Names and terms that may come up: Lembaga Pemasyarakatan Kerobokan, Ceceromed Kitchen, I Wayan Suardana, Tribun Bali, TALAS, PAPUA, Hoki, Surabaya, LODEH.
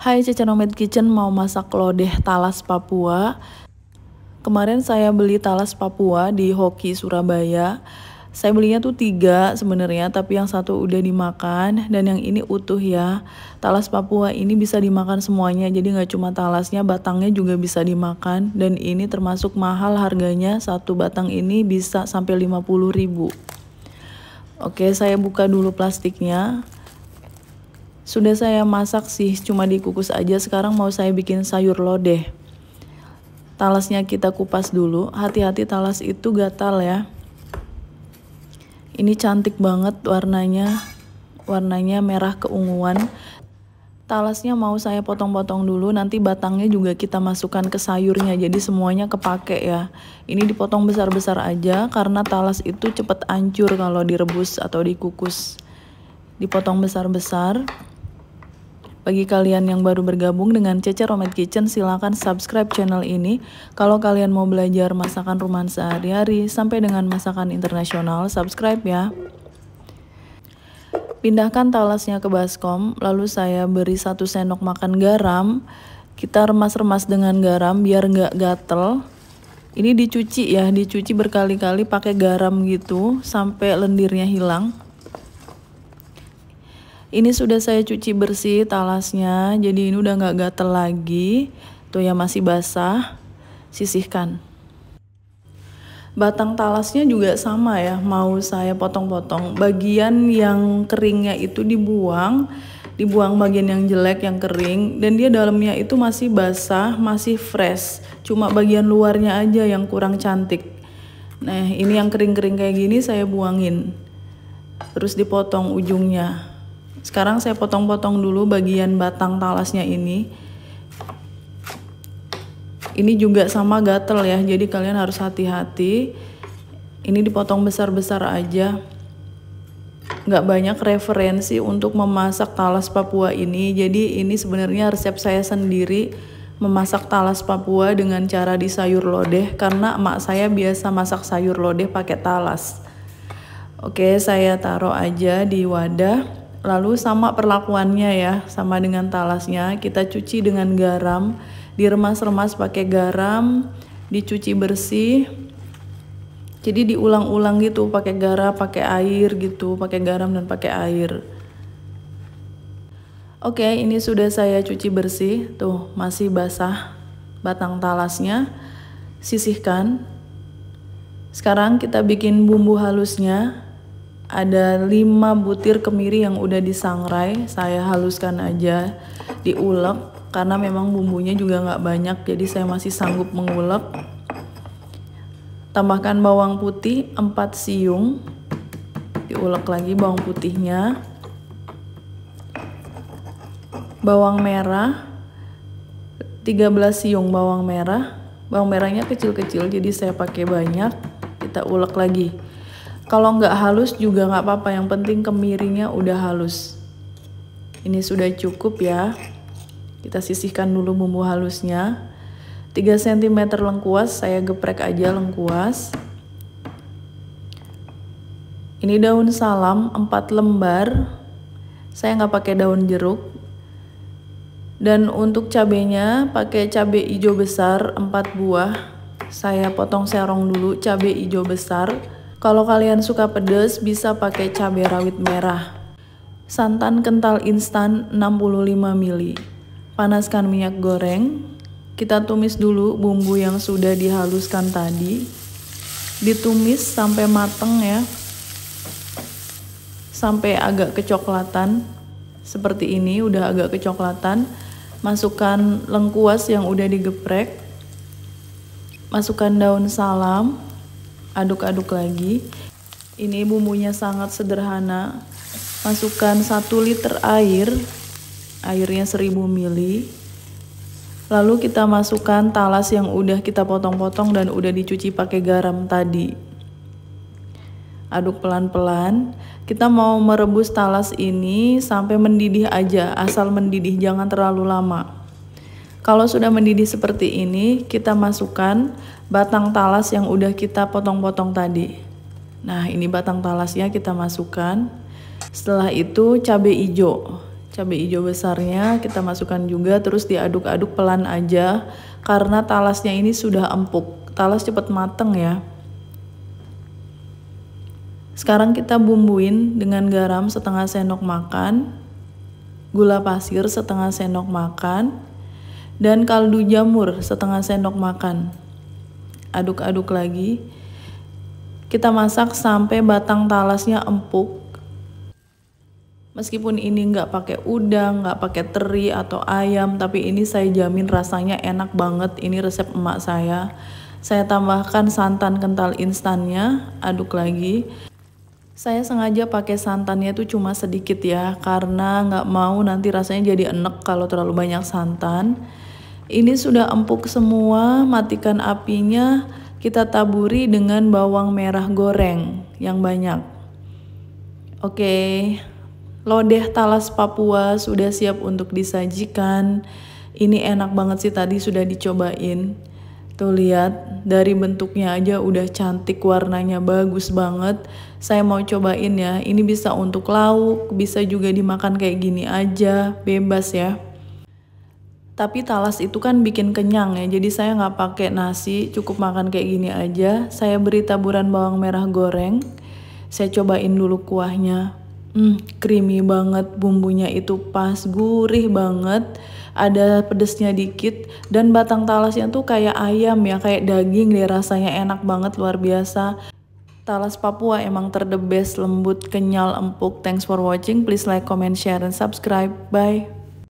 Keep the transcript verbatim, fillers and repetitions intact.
Hai, Ceceromed Kitchen mau masak lodeh talas Papua. Kemarin saya beli talas Papua di Hoki, Surabaya. Saya belinya tuh tiga sebenarnya, tapi yang satu udah dimakan dan yang ini utuh ya. Talas Papua ini bisa dimakan semuanya, jadi nggak cuma talasnya, batangnya juga bisa dimakan. Dan ini termasuk mahal harganya, satu batang ini bisa sampai lima puluh ribu. Oke, saya buka dulu plastiknya. Sudah saya masak sih, cuma dikukus aja. Sekarang mau saya bikin sayur lodeh. Talasnya kita kupas dulu. Hati-hati talas itu gatal ya. Ini cantik banget warnanya. Warnanya merah keunguan. Talasnya mau saya potong-potong dulu. Nanti batangnya juga kita masukkan ke sayurnya. Jadi semuanya kepake ya. Ini dipotong besar-besar aja. Karena talas itu cepet hancur kalau direbus atau dikukus. Dipotong besar-besar. Bagi kalian yang baru bergabung dengan Ceceromed Kitchen, silahkan subscribe channel ini. Kalau kalian mau belajar masakan rumahan sehari-hari sampai dengan masakan internasional, subscribe ya. Pindahkan talasnya ke baskom, lalu saya beri satu sendok makan garam. Kita remas-remas dengan garam biar nggak gatel. Ini dicuci ya, dicuci berkali-kali pakai garam gitu sampai lendirnya hilang. Ini sudah saya cuci bersih talasnya, jadi ini udah nggak gatel lagi. Tuh ya, masih basah, sisihkan. Batang talasnya juga sama ya, mau saya potong-potong. Bagian yang keringnya itu dibuang, dibuang bagian yang jelek, yang kering. Dan dia dalamnya itu masih basah, masih fresh. Cuma bagian luarnya aja yang kurang cantik. Nah, ini yang kering-kering kayak gini saya buangin. Terus dipotong ujungnya. Sekarang saya potong-potong dulu bagian batang talasnya ini. Ini juga sama gatel ya, jadi kalian harus hati-hati. Ini dipotong besar-besar aja. Nggak banyak referensi untuk memasak talas Papua ini. Jadi ini sebenarnya resep saya sendiri memasak talas Papua dengan cara di sayur lodeh. Karena emak saya biasa masak sayur lodeh pakai talas. Oke, saya taruh aja di wadah. Lalu sama perlakuannya ya, sama dengan talasnya, kita cuci dengan garam, diremas-remas pakai garam, dicuci bersih. Jadi diulang-ulang gitu, pakai garam, pakai air gitu, pakai garam dan pakai air. Oke, ini sudah saya cuci bersih, tuh masih basah batang talasnya, sisihkan. Sekarang kita bikin bumbu halusnya. Ada lima butir kemiri yang udah disangrai, saya haluskan aja, diulek, karena memang bumbunya juga nggak banyak, jadi saya masih sanggup mengulek. Tambahkan bawang putih empat siung, diulek lagi bawang putihnya, bawang merah tiga belas siung bawang merah, bawang merahnya kecil-kecil jadi saya pakai banyak, kita ulek lagi. Kalau nggak halus juga nggak apa-apa, yang penting kemirinya udah halus. Ini sudah cukup ya. Kita sisihkan dulu bumbu halusnya. tiga sentimeter lengkuas, saya geprek aja lengkuas. Ini daun salam empat lembar. Saya nggak pakai daun jeruk. Dan untuk cabenya pakai cabai hijau besar empat buah. Saya potong serong dulu cabai hijau besar. Kalau kalian suka pedas, bisa pakai cabai rawit merah. Santan kental instan enam puluh lima mililiter. Panaskan minyak goreng. Kita tumis dulu bumbu yang sudah dihaluskan tadi. Ditumis sampai mateng ya. Sampai agak kecoklatan. Seperti ini, udah agak kecoklatan. Masukkan lengkuas yang udah digeprek. Masukkan daun salam. Aduk-aduk lagi. Ini bumbunya sangat sederhana. Masukkan satu liter air. Airnya seribu mililiter. Lalu kita masukkan talas yang udah kita potong-potong dan udah dicuci pakai garam tadi. Aduk pelan-pelan. Kita mau merebus talas ini sampai mendidih aja. Asal mendidih, jangan terlalu lama. Kalau sudah mendidih seperti ini, kita masukkan batang talas yang udah kita potong-potong tadi. Nah, ini batang talasnya kita masukkan. Setelah itu cabai hijau. Cabai hijau besarnya kita masukkan juga, terus diaduk-aduk pelan aja karena talasnya ini sudah empuk. Talas cepat mateng ya. Sekarang kita bumbuin dengan garam setengah sendok makan, gula pasir setengah sendok makan, dan kaldu jamur setengah sendok makan. Aduk-aduk lagi. Kita masak sampai batang talasnya empuk. Meskipun ini nggak pakai udang, nggak pakai teri atau ayam, tapi ini saya jamin rasanya enak banget. Ini resep emak saya. Saya tambahkan santan kental instannya, aduk lagi. Saya sengaja pakai santannya itu cuma sedikit ya, karena nggak mau nanti rasanya jadi enek kalau terlalu banyak santan. Ini sudah empuk semua, matikan apinya. Kita taburi dengan bawang merah goreng yang banyak. Oke. Lodeh talas Papua sudah siap untuk disajikan. Ini enak banget sih, tadi sudah dicobain. Tuh lihat, dari bentuknya aja udah cantik, warnanya bagus banget. Saya mau cobain ya, ini bisa untuk lauk, bisa juga dimakan kayak gini aja, bebas ya. Tapi talas itu kan bikin kenyang ya, jadi saya nggak pakai nasi, cukup makan kayak gini aja. Saya beri taburan bawang merah goreng, saya cobain dulu kuahnya. Hmm, creamy banget, bumbunya itu pas, gurih banget, ada pedesnya dikit, dan batang talasnya tuh kayak ayam ya, kayak daging deh rasanya, enak banget, luar biasa. Talas Papua emang terdebes, lembut, kenyal, empuk. Thanks for watching, please like, comment, share, and subscribe. Bye.